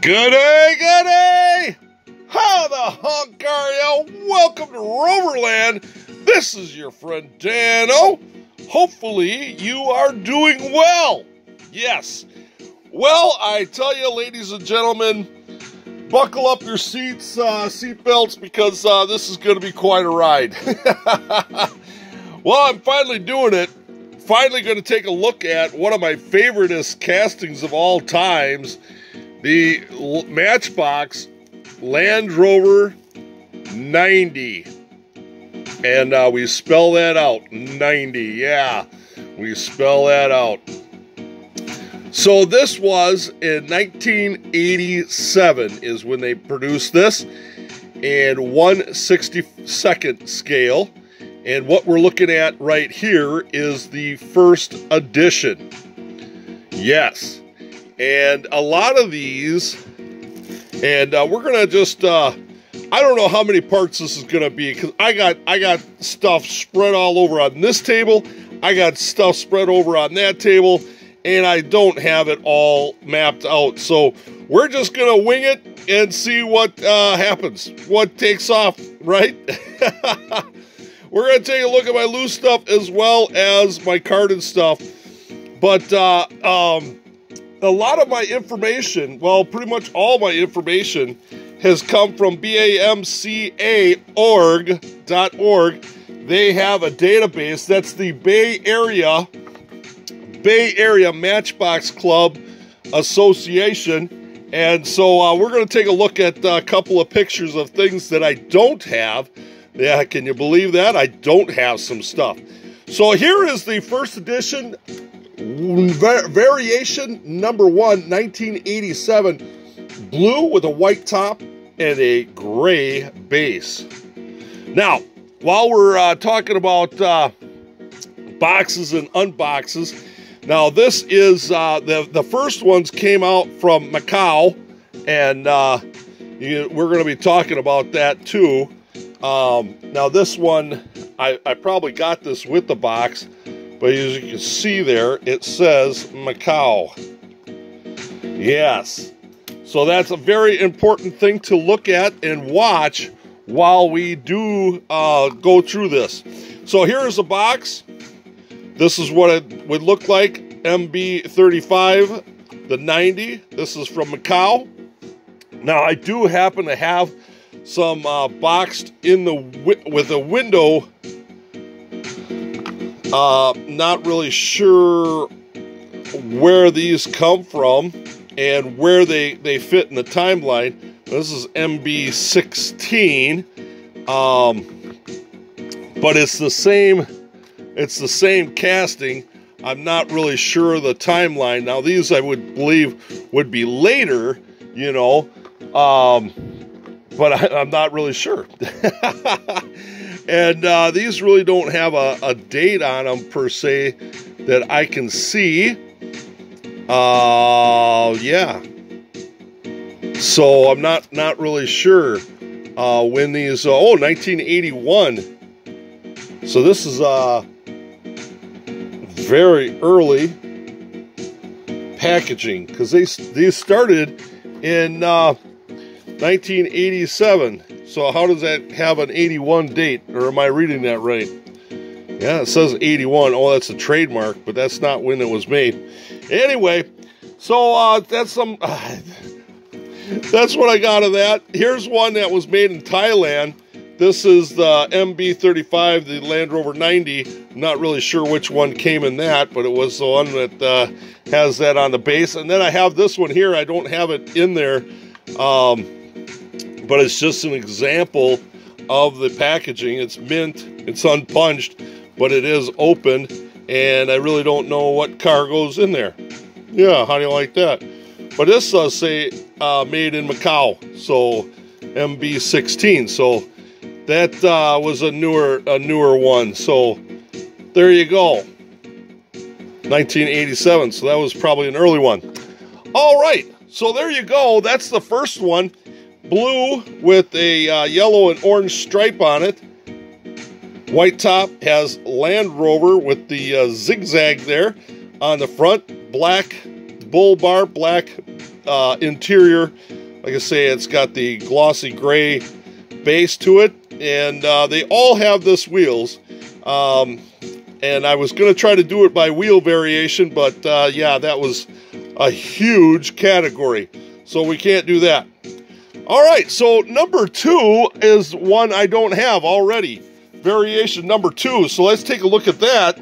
Gooday, gooday! How the honk are you? Welcome to Roverland. This is your friend Dano. Hopefully you are doing well. Yes. Well, I tell you, ladies and gentlemen, buckle up your seats, seatbelts, because this is going to be quite a ride. Well, I'm finally doing it. Finally going to take a look at one of my favoriteest castings of all times. The Matchbox Land Rover 90, and we spell that out, 90, yeah, we spell that out. So this was in 1987 is when they produced this, and 1/62nd scale, and what we're looking at right here is the first edition, yes. And a lot of these, and we're gonna just, I don't know how many parts this is gonna be, because I got stuff spread all over on this table, I got stuff spread over on that table, and I don't have it all mapped out. So we're just gonna wing it and see what happens, what takes off, right? We're gonna take a look at my loose stuff as well as my card and stuff, but a lot of my information, well, pretty much all my information has come from bamca.org. They have a database. That's the Bay Area Matchbox Club Association. And so we're going to take a look at a couple of pictures of things that I don't have. Yeah, can you believe that? I don't have some stuff. So here is the first edition. Variation number 1, 1987, blue with a white top and a gray base. Now, while we're talking about boxes and unboxes, now this is, the first ones came out from Macau, and we're going to be talking about that too. Now this one, I probably got this with the box. But as you can see there, it says Macau. Yes. So that's a very important thing to look at and watch while we do go through this. So here's the box. This is what it would look like. MB35, the 90. This is from Macau. Now, I do happen to have some boxed in the with a window. Not really sure where these come from and where they fit in the timeline. This is MB16, but it's the same casting. I'm not really sure the timeline. Now these I would believe would be later, you know, but I'm not really sure. And these really don't have a date on them, per se, that I can see. Yeah. So I'm not really sure when these... oh, 1981. So this is very early packaging, because these started in 1987. So how does that have an 81 date? Or am I reading that right? Yeah, it says 81. Oh, that's a trademark, but that's not when it was made. Anyway, so that's some... that's what I got of that. Here's one that was made in Thailand. This is the MB35, the Land Rover 90. I'm not really sure which one came in that, but it was the one that has that on the base. And then I have this one here. I don't have it in there. But it's just an example of the packaging. It's mint, it's unpunched, but it is open, and I really don't know what car goes in there. Yeah, how do you like that? But this does say made in Macau, so MB16. So that was a newer one. So there you go, 1987. So that was probably an early one. All right, so there you go. That's the first one. Blue with a yellow and orange stripe on it. White top, has Land Rover with the zigzag there on the front. Black bull bar, black interior. Like I say, it's got the glossy gray base to it, and they all have this wheels. And I was going to try to do it by wheel variation, but yeah, that was a huge category, so we can't do that. All right, so number two is one I don't have already. Variation number two, so let's take a look at that.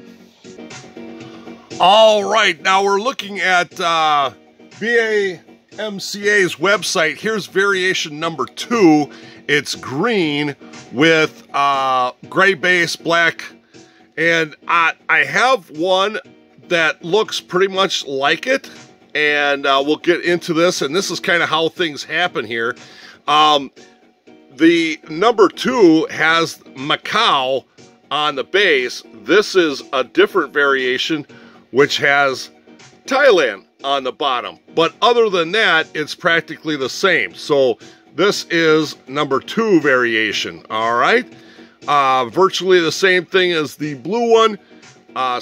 All right, now we're looking at BAMCA's website. Here's variation number two. It's green with gray base, black, and I have one that looks pretty much like it, and we'll get into this, and this is kind of how things happen here. The number two has Macau on the base. This is a different variation, which has Thailand on the bottom. But other than that, it's practically the same. So this is number two variation, all right? Virtually the same thing as the blue one,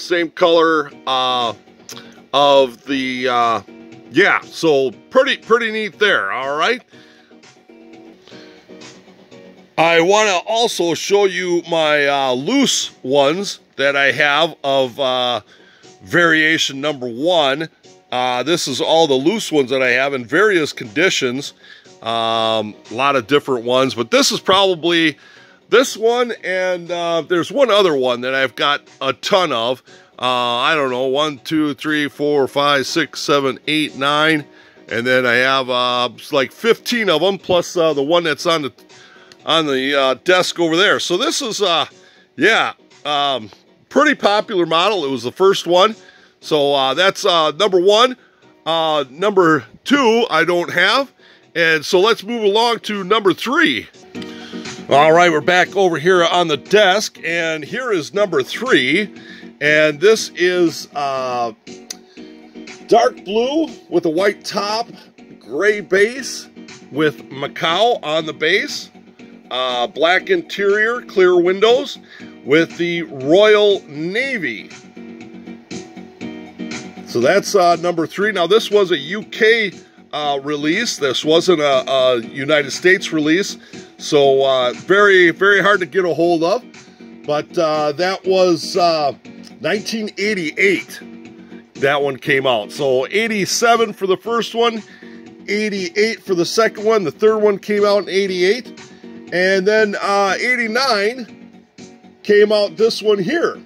same color of the, yeah, so pretty neat there, all right? I want to also show you my loose ones that I have of variation number one. This is all the loose ones that I have in various conditions. A lot of different ones, but this is probably this one, and there's one other one that I've got a ton of. I don't know, 1, 2, 3, 4, 5, 6, 7, 8, 9, and then I have like 15 of them, plus the one that's on the desk over there. So this is, yeah, pretty popular model. It was the first one. So that's number one. Number two, I don't have. And so let's move along to number three. All right, we're back over here on the desk, and here is number three. And this is dark blue with a white top, gray base with Macau on the base. Black interior, clear windows with the Royal Navy. So that's number three. Now this was a UK release. This wasn't a United States release. So very, very hard to get a hold of. But that was 1988. That one came out. So 87 for the first one, 88 for the second one. The third one came out in 88. And then 89 came out this one here.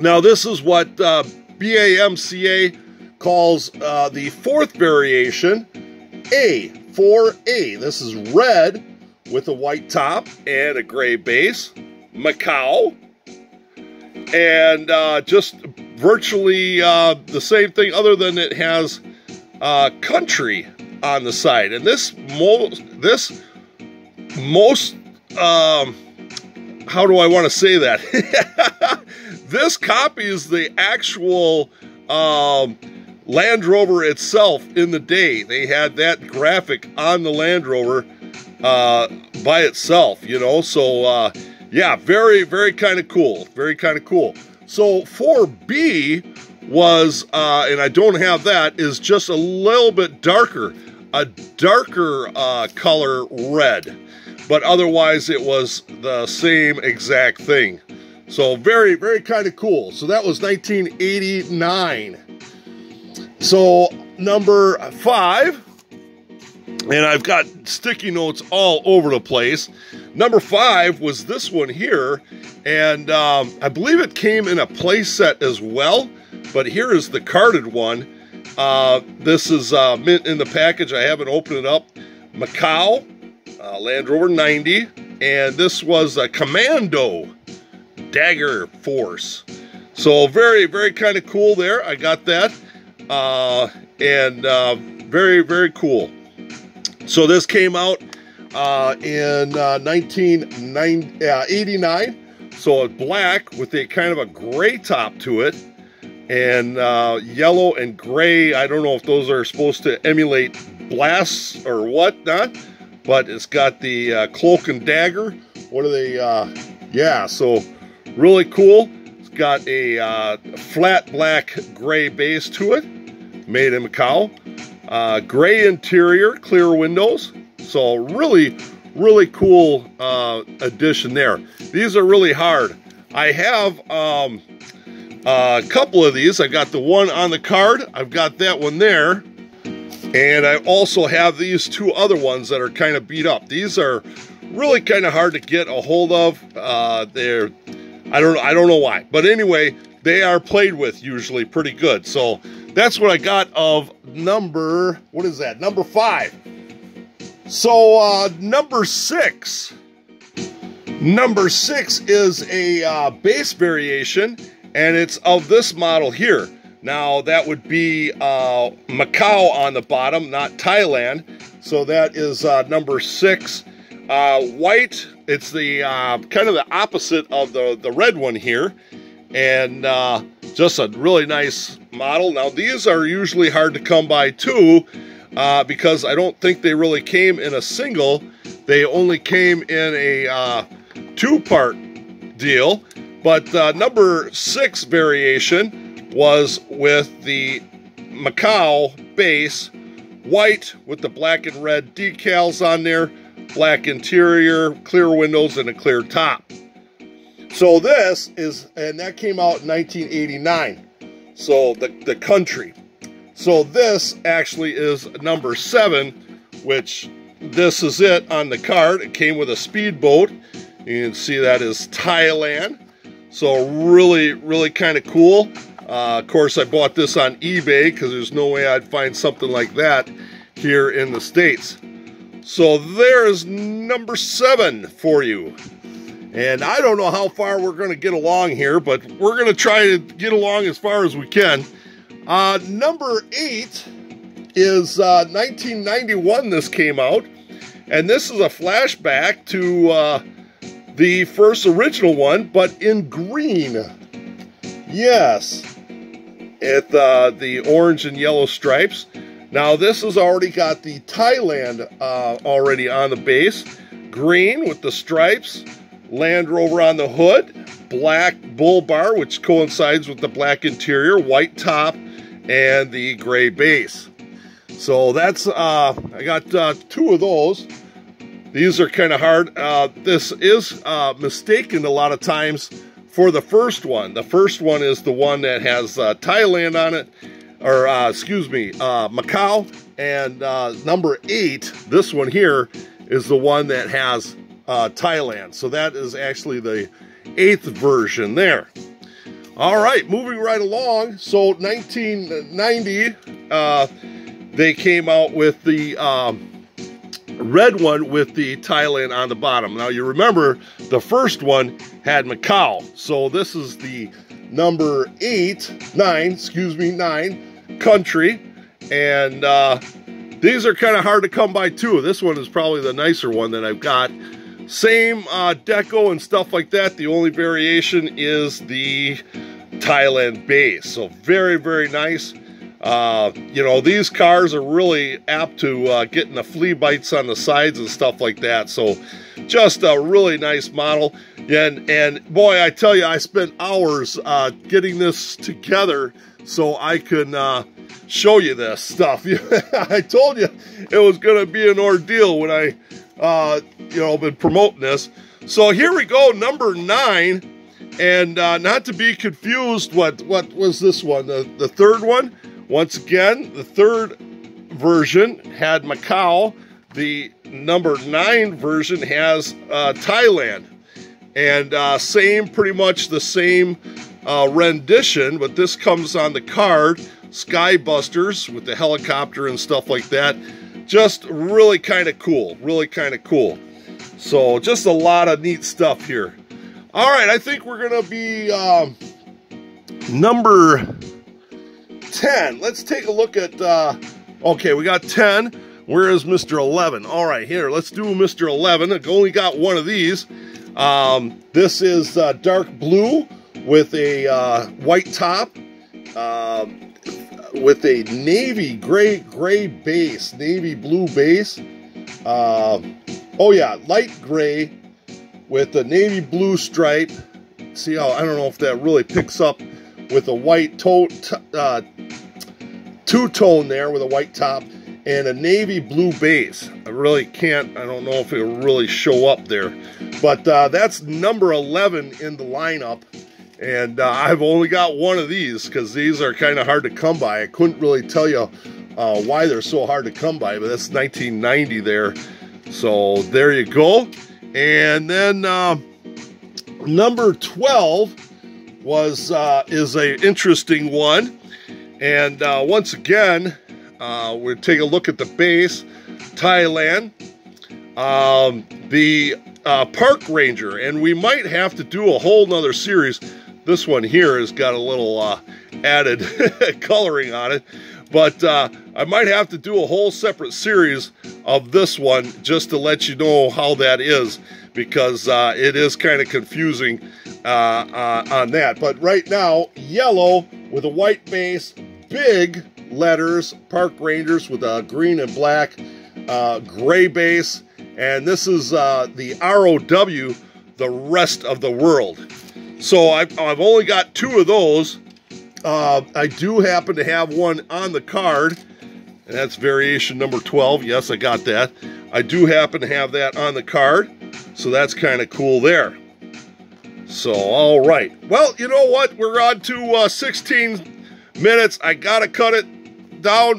Now this is what BAMCA calls the fourth variation, A4A. This is red with a white top and a gray base, Macau. And just virtually the same thing, other than it has country on the side. And how do I want to say that? This copy is the actual Land Rover itself in the day. They had that graphic on the Land Rover by itself, you know. So, yeah, very kind of cool. Very kind of cool. So 4B was, and I don't have that, is just a little bit darker. A darker color red. But otherwise, it was the same exact thing. So very kind of cool. So that was 1989. So number five, and I've got sticky notes all over the place. Number five was this one here. And I believe it came in a play set as well. But here is the carded one. This is mint in the package. I haven't opened it up. Macau. Land Rover 90, and this was a Commando Dagger Force. So very kind of cool there. I got that, and very cool. So this came out in 1989. So it's black with a kind of a gray top to it, and yellow and gray. I don't know if those are supposed to emulate blasts or whatnot. But it's got the cloak and dagger. What are they? Yeah, so really cool. It's got a flat black gray base to it, made in Macau. Gray interior, clear windows. So really cool addition there. These are really hard. I have a couple of these. I've got the one on the card. I've got that one there. And I also have these two other ones that are kind of beat up. These are really kind of hard to get a hold of. I don't know why. But anyway, they are played with usually pretty good. So that's what I got of number, what is that? Number 5. So number 6. Number 6 is a base variation, and it's of this model here. Now that would be Macau on the bottom, not Thailand. So that is number 6. White, it's the kind of the opposite of the red one here. And just a really nice model. Now these are usually hard to come by too, because I don't think they really came in a single. They only came in a two-part deal. But number 6 variation was with the Macau base, white with the black and red decals on there, black interior, clear windows, and a clear top. So this is, and that came out in 1989, so the country. So this actually is number 7, which this is it on the card. It came with a speedboat. You can see that is Thailand. So really kind of cool. Of course, I bought this on eBay because there's no way I'd find something like that here in the States. So there's number 7 for you. And I don't know how far we're going to get along here, but we're going to try to get along as far as we can. Number 8 is 1991 this came out. And this is a flashback to the first original one, but in green. Yes. At the orange and yellow stripes. Now this has already got the Thailand already on the base. Green with the stripes. Land Rover on the hood. Black bull bar, which coincides with the black interior. White top and the gray base. So that's, I got 2 of those. These are kind of hard. This is mistaken a lot of times for the first one. The first one is the one that has Thailand on it, or excuse me, Macau, and number 8, this one here, is the one that has Thailand. So that is actually the 8th version there. All right, moving right along. So 1990, they came out with the red one with the Thailand on the bottom. Now you remember the first one had Macau. So this is the number 9 country. And these are kind of hard to come by too. This one is probably the nicer one that I've got. Same deco and stuff like that. The only variation is the Thailand base. So very nice. You know, these cars are really apt to getting the flea bites on the sides and stuff like that. So just a really nice model. And boy, I tell you, I spent hours getting this together so I can show you this stuff. I told you it was going to be an ordeal when I, you know, been promoting this. So here we go, number 9. And not to be confused, what was this one? The 3rd one? Once again, the 3rd version had Macau. The number 9 version has Thailand. And same, pretty much the same rendition, but this comes on the card. Skybusters with the helicopter and stuff like that. Just really kind of cool. So just a lot of neat stuff here. All right, I think we're going to be number 10. Let's take a look at, okay, we got 10. Where is Mr. 11? All right, here, let's do Mr. 11. I only got one of these. This is dark blue with a white top, with a navy gray base, navy blue base. Oh yeah, light gray with a navy blue stripe. See how, I don't know if that really picks up, with a white two-tone there with a white top. and a navy blue base. I don't know if it'll really show up there, but that's number 11 in the lineup. And I've only got one of these because these are kind of hard to come by. I couldn't really tell you why they're so hard to come by, but that's 1990 there. So there you go. And then number 12 is an interesting one. And once again, we'll take a look at the base, Thailand. The Park Ranger, and we might have to do a whole nother series. This one here has got a little added coloring on it, but I might have to do a whole separate series of this one just to let you know how that is, because it is kind of confusing on that. But right now, yellow with a white base, big letters, Park Rangers with a green and black, gray base. And this is the ROW, the rest of the world. So I've only got two of those. I do happen to have one on the card, and that's variation number 12. Yes, I got that. I do happen to have that on the card, so that's kind of cool there. So, all right. Well, you know what? We're on to 16 minutes. I got to cut it down,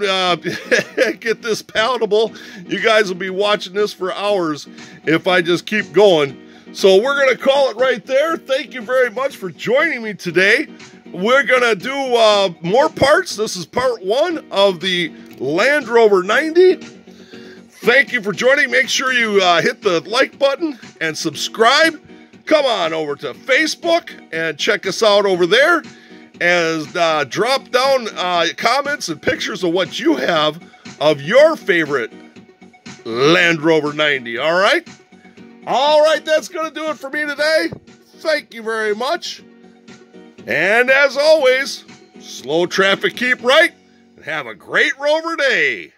get this palatable. You guys will be watching this for hours if I just keep going. So we're going to call it right there. Thank you very much for joining me today. We're going to do more parts. This is part one of the Land Rover 90. Thank you for joining. Make sure you hit the like button and subscribe. Come on over to Facebook and check us out over there. And drop down comments and pictures of what you have of your favorite Land Rover 90, all right? All right, that's going to do it for me today. Thank you very much. And as always, slow traffic, keep right, and have a great Rover day.